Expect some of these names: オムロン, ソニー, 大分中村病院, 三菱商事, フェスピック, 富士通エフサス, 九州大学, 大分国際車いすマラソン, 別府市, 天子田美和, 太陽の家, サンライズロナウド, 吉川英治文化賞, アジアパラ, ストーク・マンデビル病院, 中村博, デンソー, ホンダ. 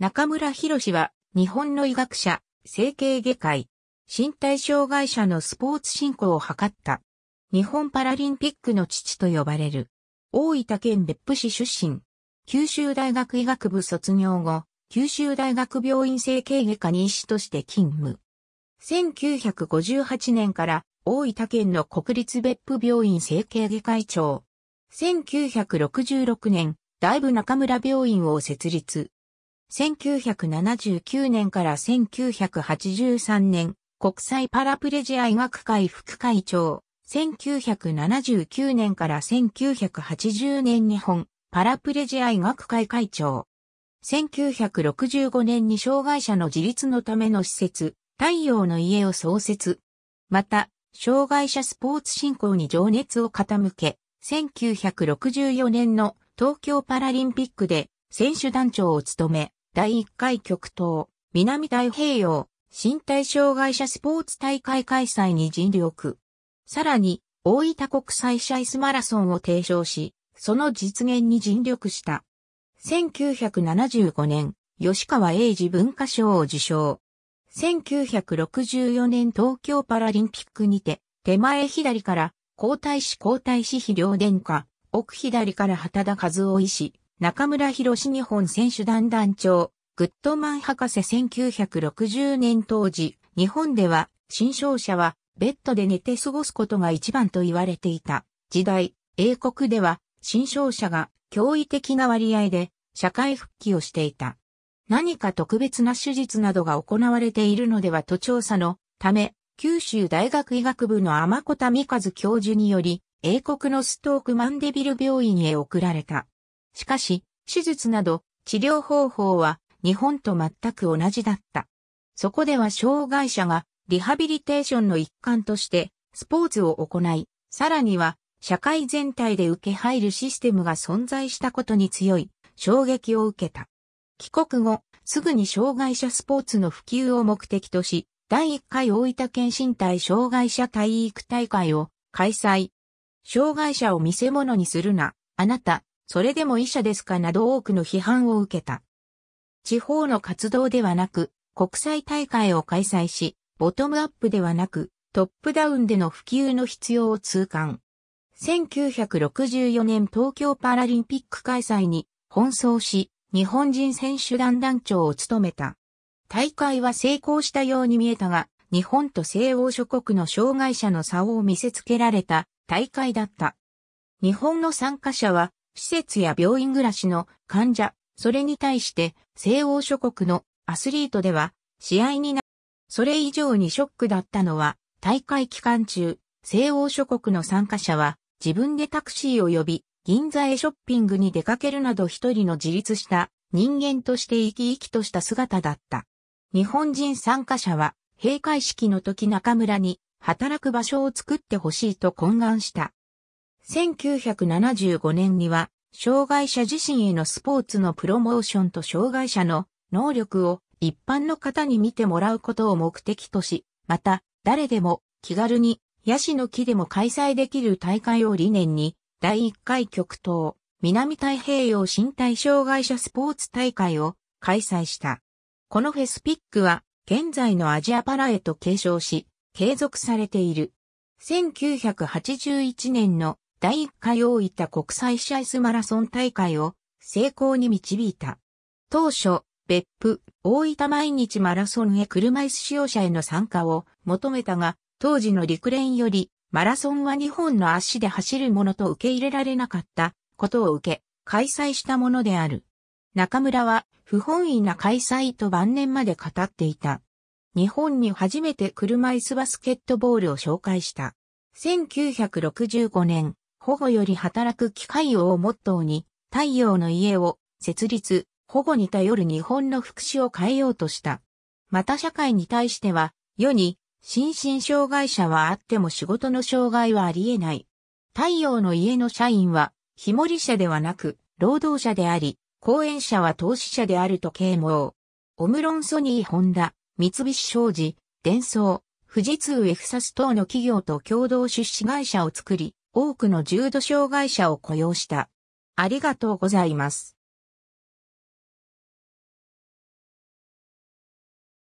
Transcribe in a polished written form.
中村博は、日本の医学者、整形外科医、身体障害者のスポーツ振興を図った。日本パラリンピックの父と呼ばれる。大分県別府市出身。九州大学医学部卒業後、九州大学病院整形外科に医師として勤務。1958年から大分県の国立別府病院整形外科医長。1966年、大部中村病院を設立。1979年から1983年、国際パラプレジア医学会副会長。1979年から1980年日本パラプレジア医学会会長。1965年に障害者の自立のための施設、太陽の家を創設。また、障害者スポーツ振興に情熱を傾け、1964年の東京パラリンピックで、選手団長を務め、第1回極東、南太平洋、身体障害者スポーツ大会開催に尽力。さらに、大分国際車椅子マラソンを提唱し、その実現に尽力した。1975年、吉川英治文化賞を受賞。1964年東京パラリンピックにて、手前左から、皇太子妃両殿下、奥左から畑田和夫医師。中村博日本選手団団長、グッドマン博士1960年当時、日本では、新生者は、ベッドで寝て過ごすことが一番と言われていた時代、英国では、新生者が驚異的な割合で、社会復帰をしていた。何か特別な手術などが行われているのではと調査のため、九州大学医学部の天子田美和教授により、英国のストーク・マンデビル病院へ送られた。しかし、手術など治療方法は日本と全く同じだった。そこでは障害者がリハビリテーションの一環としてスポーツを行い、さらには社会全体で受け入るシステムが存在したことに強い衝撃を受けた。帰国後、すぐに障害者スポーツの普及を目的とし、第1回大分県身体障害者体育大会を開催。障害者を見せ物にするな、あなた。それでも医者ですかなど多くの批判を受けた。地方の活動ではなく、国際大会を開催し、ボトムアップではなく、トップダウンでの普及の必要を痛感。1964年東京パラリンピック開催に奔走し、日本人選手団団長を務めた。大会は成功したように見えたが、日本と西欧諸国の障害者の差を見せつけられた大会だった。日本の参加者は、施設や病院暮らしの患者、それに対して西欧諸国のアスリートでは試合になる。それ以上にショックだったのは大会期間中、西欧諸国の参加者は自分でタクシーを呼び、銀座へショッピングに出かけるなど一人の自立した人間として生き生きとした姿だった。日本人参加者は閉会式の時中村に働く場所を作ってほしいと懇願した。1975年には、障害者自身へのスポーツのプロモーションと障害者の能力を一般の方に見てもらうことを目的とし、また、誰でも気軽にヤシの木でも開催できる大会を理念に、第1回極東、南太平洋身体障害者スポーツ大会を開催した。このフェスピックは、現在のアジアパラへと継承し、継続されている。1981年の第1回大分国際車椅子マラソン大会を成功に導いた。当初、別府、大分毎日マラソンへ車椅子使用者への参加を求めたが、当時の陸連より、マラソンは2本の足で走るものと受け入れられなかったことを受け、開催したものである。中村は、不本意な開催と晩年まで語っていた。日本に初めて車椅子バスケットボールを紹介した。1965年、保護より働く機会をモットーに、太陽の家を設立、保護に頼る日本の福祉を変えようとした。また社会に対しては、世に、心身障害者はあっても仕事の障害はありえない。太陽の家の社員は、被護者ではなく、労働者であり、後援者は投資者であると啓蒙。オムロンソニーホンダ、三菱商事、デンソー、富士通エフサス等の企業と共同出資会社を作り、多くの重度障害者を雇用した。ありがとうございます。